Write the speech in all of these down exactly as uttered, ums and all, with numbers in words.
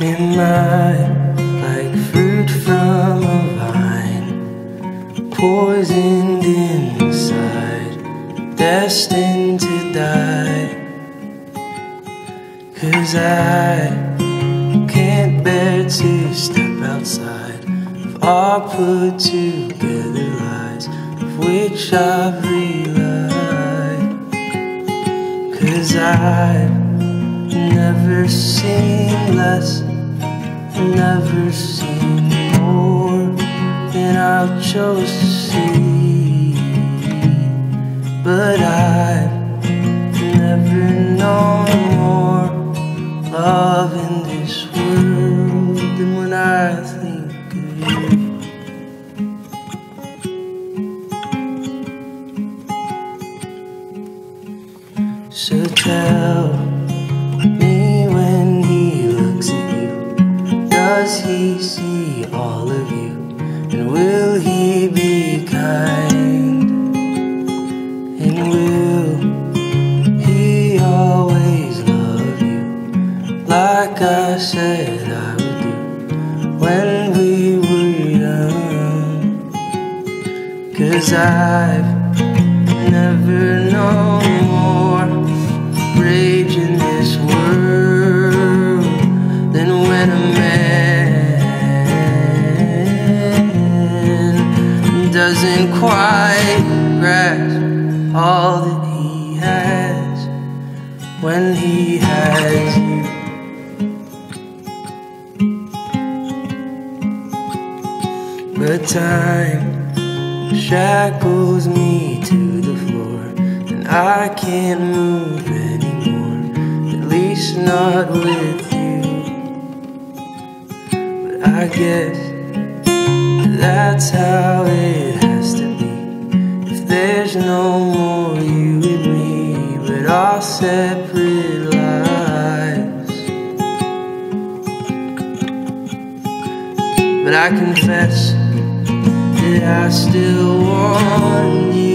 midnight, like fruit from a vine, poisoned inside, destined to die. 'Cause I can't bear to step outside of our put together lies, of which I've relied. 'Cause I've never seen less, never seen more than I've chosen to see. But I've never known more love in this world than when I think of you. So tell me, when he looks at you, does he see all of you, and will he be kind, and will he always love you like I said I would do when we were young? 'Cause I've never known more rage in this world than when a man doesn't quite grasp all that he has when he has you. But time shackles me to the floor, and I can't move anymore, at least not with you. But I guess that's how it has to be, if there's no more you and me, but our separate lives. But I confess that I still want you.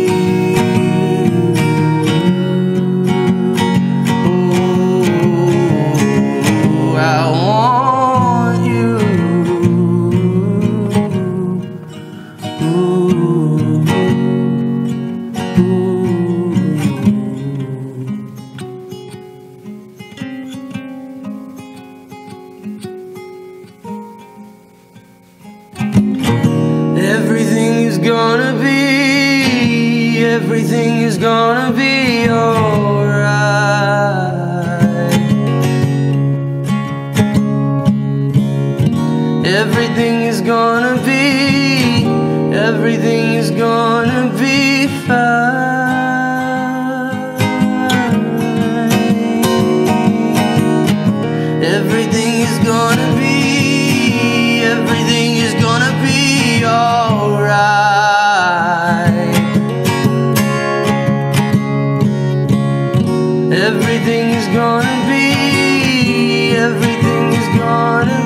Gonna be, everything is gonna be alright. Everything is gonna be, everything is gonna be fine. Everything is gonna be, everything is gonna be alright. Everything is gonna be, everything is gonna be.